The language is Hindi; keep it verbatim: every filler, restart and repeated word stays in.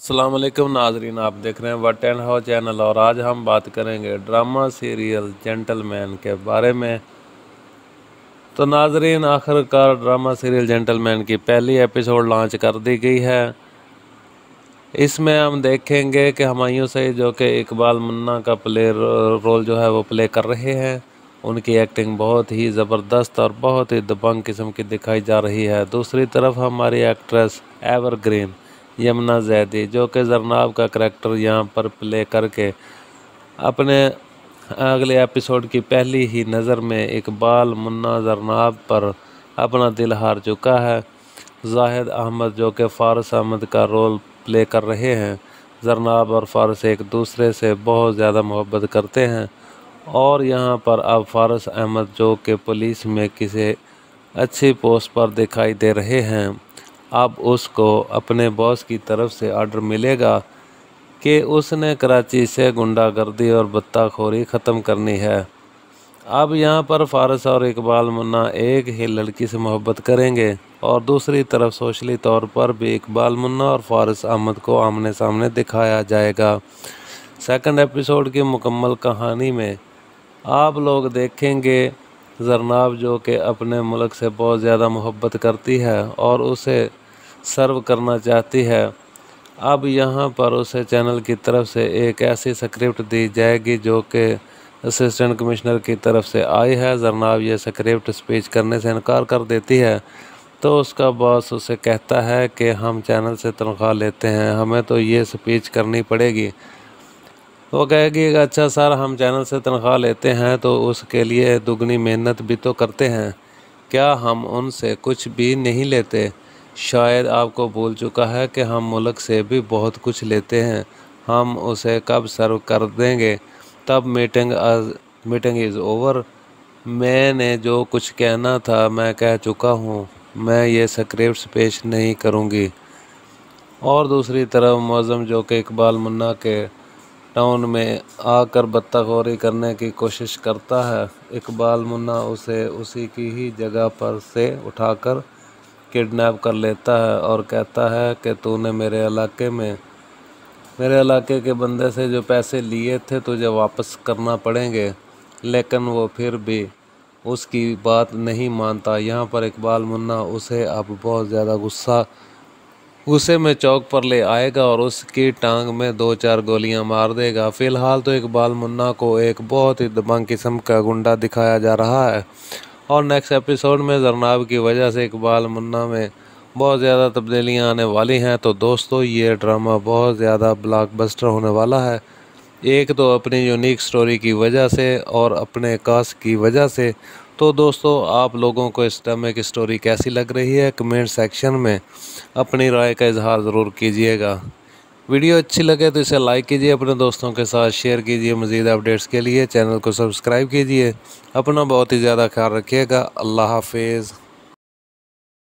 अस्सलाम वालेकुम नाजरीन, आप देख रहे हैं वट एंड हाउ चैनल और आज हम बात करेंगे ड्रामा सीरियल जेंटलमैन के बारे में। तो नाजरीन, आखिरकार ड्रामा सीरियल जेंटलमैन की पहली एपिसोड लॉन्च कर दी गई है। इसमें हम देखेंगे कि हुमायूं सईद जो कि इकबाल मुन्ना का प्ले रोल जो है वो प्ले कर रहे हैं। उनकी एक्टिंग बहुत ही ज़बरदस्त और बहुत ही दबंग किस्म की दिखाई जा रही है। दूसरी तरफ हमारी एक्ट्रेस एवरग्रीन यमुना जैदी जो कि जरनाब का करैक्टर यहाँ पर प्ले करके अपने अगले एपिसोड की पहली ही नज़र में इकबाल मुन्ना जरनाब पर अपना दिल हार चुका है। जाहिद अहमद जो कि फारस अहमद का रोल प्ले कर रहे हैं। जरनाब और फारस एक दूसरे से बहुत ज़्यादा मोहब्बत करते हैं और यहाँ पर अब फारस अहमद जो कि पुलिस में किसी अच्छी पोस्ट पर दिखाई दे रहे हैं, अब उसको अपने बॉस की तरफ से आर्डर मिलेगा कि उसने कराची से गुंडागर्दी और बत्ताखोरी ख़त्म करनी है। अब यहाँ पर फारस और इकबाल मुन्ना एक ही लड़की से मोहब्बत करेंगे और दूसरी तरफ सोशली तौर पर भी इकबाल मुन्ना और फारस अहमद को आमने सामने दिखाया जाएगा। सेकंड एपिसोड की मुकम्मल कहानी में आप लोग देखेंगे जरनाब जो कि अपने मुल्क से बहुत ज़्यादा मोहब्बत करती है और उसे सर्व करना चाहती है। अब यहाँ पर उसे चैनल की तरफ से एक ऐसी स्क्रिप्ट दी जाएगी जो कि असिस्टेंट कमिश्नर की तरफ से आई है। जरनाब ये स्क्रिप्ट स्पीच करने से इनकार कर देती है तो उसका बॉस उसे कहता है कि हम चैनल से तनख्वाह लेते हैं, हमें तो ये स्पीच करनी पड़ेगी। वो कहेगी अच्छा सर, हम चैनल से तनख्वाह लेते हैं तो उसके लिए दुगनी मेहनत भी तो करते हैं, क्या हम उनसे कुछ भी नहीं लेते? शायद आपको भूल चुका है कि हम मुल्क से भी बहुत कुछ लेते हैं, हम उसे कब सर्व कर देंगे? तब मीटिंग मीटिंग इज़ ओवर। मैंने जो कुछ कहना था मैं कह चुका हूँ, मैं ये स्क्रिप्ट पेश नहीं करूँगी। और दूसरी तरफ मौजम जो कि इकबाल मुन्ना के टाउन में आकर बत्ताखोरी करने की कोशिश करता है, इकबाल मुन्ना उसे उसी की ही जगह पर से उठाकर किडनैप कर लेता है और कहता है कि तूने मेरे इलाके में मेरे इलाके के बंदे से जो पैसे लिए थे तुझे वापस करना पड़ेंगे। लेकिन वो फिर भी उसकी बात नहीं मानता। यहाँ पर इकबाल मुन्ना उसे अब बहुत ज़्यादा गुस्सा गुस्से में चौक पर ले आएगा और उसकी टांग में दो चार गोलियां मार देगा। फ़िलहाल तो इकबाल मुन्ना को एक बहुत ही दबंग किस्म का गुंडा दिखाया जा रहा है और नेक्स्ट एपिसोड में जरनाब की वजह से इकबाल मुन्ना में बहुत ज़्यादा तब्दीलियां आने वाली हैं। तो दोस्तों, ये ड्रामा बहुत ज़्यादा ब्लॉकबस्टर होने वाला है, एक तो अपनी यूनिक स्टोरी की वजह से और अपने कास्ट की वजह से। तो दोस्तों, आप लोगों को इस ड्रामे की स्टोरी कैसी लग रही है, कमेंट सेक्शन में अपनी राय का इजहार ज़रूर कीजिएगा। वीडियो अच्छी लगे तो इसे लाइक कीजिए, अपने दोस्तों के साथ शेयर कीजिए। मज़ीद अपडेट्स के लिए चैनल को सब्सक्राइब कीजिए। अपना बहुत ही ज़्यादा ख्याल रखिएगा। अल्लाह हाफिज़।